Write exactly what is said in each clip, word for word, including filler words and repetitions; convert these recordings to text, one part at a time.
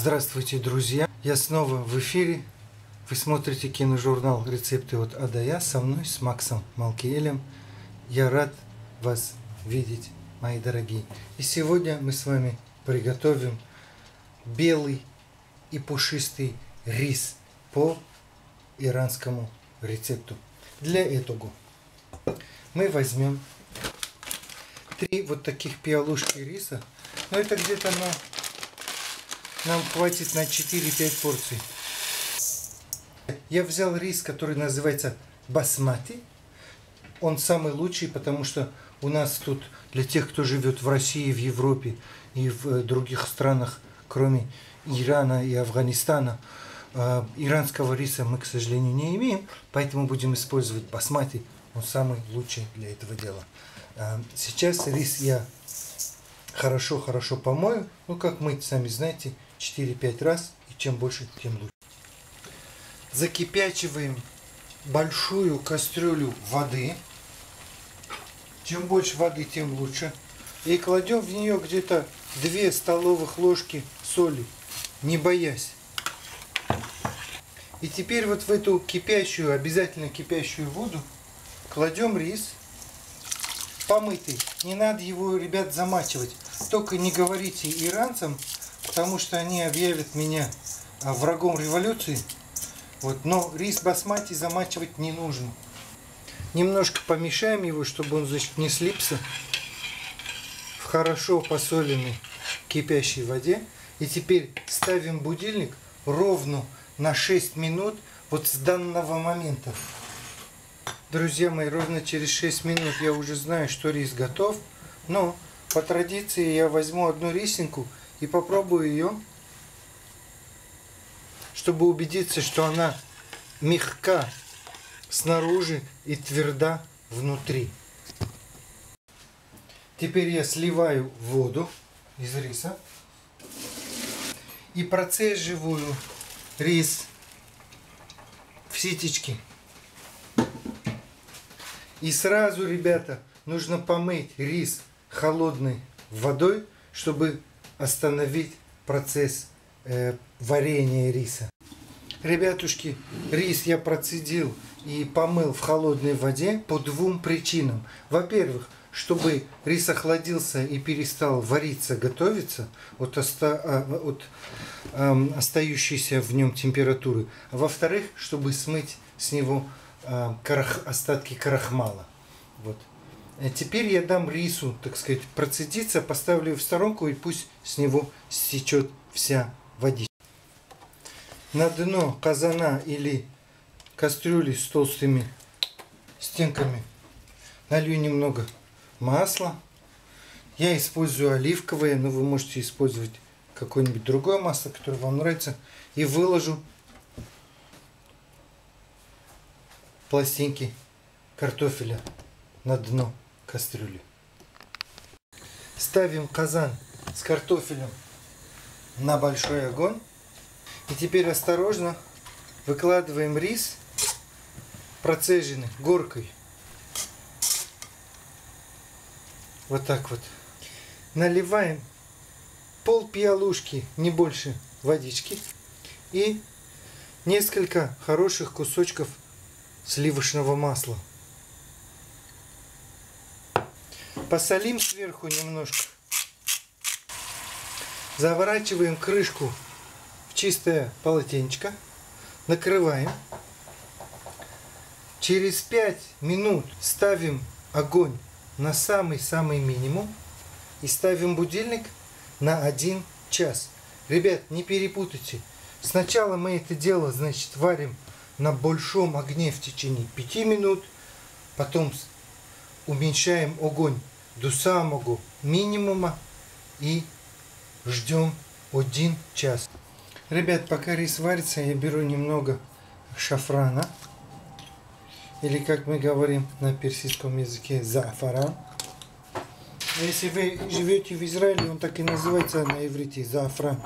Здравствуйте, друзья! Я снова в эфире. Вы смотрите киножурнал «Рецепты от А до Я». Со мной, с Максом Малкиелем. Я рад вас видеть, мои дорогие. И сегодня мы с вами приготовим белый и пушистый рис по иранскому рецепту. Для этого мы возьмем три вот таких пиалушки риса. Но это где-то на... нам хватит на четыре-пять порций. Я взял рис, который называется басмати. Он самый лучший, потому что у нас тут, для тех, кто живет в России, в Европе и в других странах, кроме Ирана и Афганистана, иранского риса мы, к сожалению, не имеем, поэтому будем использовать басмати. Он самый лучший для этого дела. Сейчас рис я хорошо-хорошо помою. Ну, как мыть, сами знаете, четыре-пять раз. И чем больше, тем лучше. Закипячиваем большую кастрюлю воды. Чем больше воды, тем лучше. И кладем в нее где-то две столовых ложки соли, не боясь. И теперь вот в эту кипящую, обязательно кипящую воду кладем рис помытый. Не надо его, ребят, замачивать. Только не говорите иранцам, потому что они объявят меня врагом революции. Вот, но рис басмати замачивать не нужно. Немножко помешаем его, чтобы он, значит, не слипся в хорошо посоленной кипящей воде. И теперь ставим будильник ровно на шесть минут вот с данного момента. Друзья мои, ровно через шесть минут я уже знаю, что рис готов. Но по традиции я возьму одну рисинку и попробую ее, чтобы убедиться, что она мягка снаружи и тверда внутри. Теперь я сливаю воду из риса и процеживаю рис в ситечки. И сразу, ребята, нужно помыть рис холодной водой, чтобы остановить процесс э, варения риса. Ребятушки, рис я процедил и помыл в холодной воде по двум причинам. Во-первых, чтобы рис охладился и перестал вариться, готовиться от, оста... от э, остающейся в нем температуры. Во-вторых, чтобы смыть с него Карах, остатки крахмала. Вот. А теперь я дам рису, так сказать, процедиться, поставлю в сторонку и пусть с него стечет вся водичка. На дно казана или кастрюли с толстыми стенками налью немного масла. Я использую оливковое, но вы можете использовать какое-нибудь другое масло, которое вам нравится, и выложу пластинки картофеля на дно кастрюли. Ставим казан с картофелем на большой огонь. И теперь осторожно выкладываем рис, процеженный горкой. Вот так вот. Наливаем пол пиалушки, не больше, водички и несколько хороших кусочков сливочного масла. Посолим сверху немножко. Заворачиваем крышку в чистое полотенечко. Накрываем. Через пять минут ставим огонь на самый-самый минимум. И ставим будильник на один час. Ребят, не перепутайте. Сначала мы это дело, значит, варим на большом огне в течение пяти минут, потом уменьшаем огонь до самого минимума и ждем один час. Ребят, пока рис варится, я беру немного шафрана, или, как мы говорим на персидском языке, заафаран. Если вы живете в Израиле, он так и называется на иврите, заафран,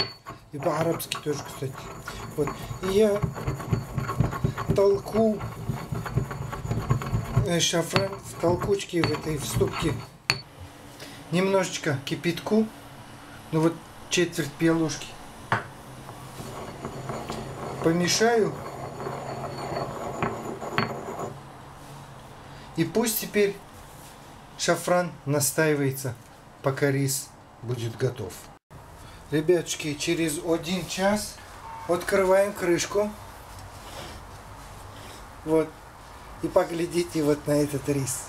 и по-арабски тоже, кстати. Вот. И я толку шафран в толкучке, в этой в ступке, немножечко кипятку, ну вот четверть пиалушки, помешаю. И пусть теперь шафран настаивается, пока рис будет готов. Ребятушки, через один час открываем крышку. Вот. И поглядите вот на этот рис.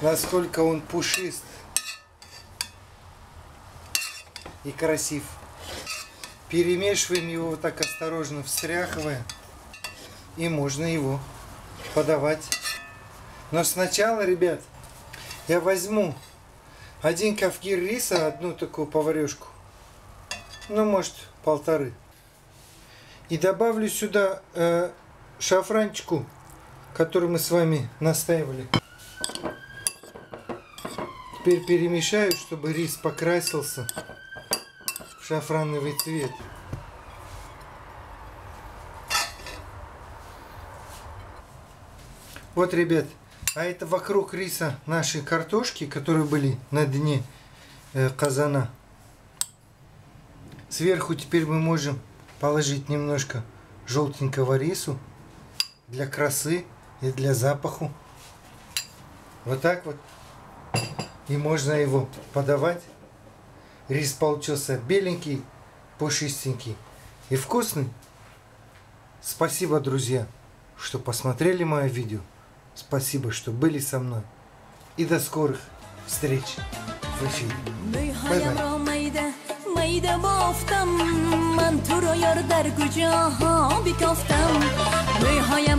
Насколько он пушист и красив. Перемешиваем его вот так осторожно, встряхивая. И можно его подавать. Но сначала, ребят, я возьму один кафгир риса, одну такую поварешку, ну, может, полторы. И добавлю сюда э, шафранчику, который мы с вами настаивали. Теперь перемешаю, чтобы рис покрасился в шафрановый цвет. Вот, ребят, а это вокруг риса наши картошки, которые были на дне э, казана. Сверху теперь мы можем положить немножко желтенького рису для красы и для запаху. Вот так вот. И можно его подавать. Рис получился беленький, пушистенький и вкусный. Спасибо, друзья, что посмотрели мое видео. Спасибо, что были со мной. И до скорых встреч в эфире. Бай-бай.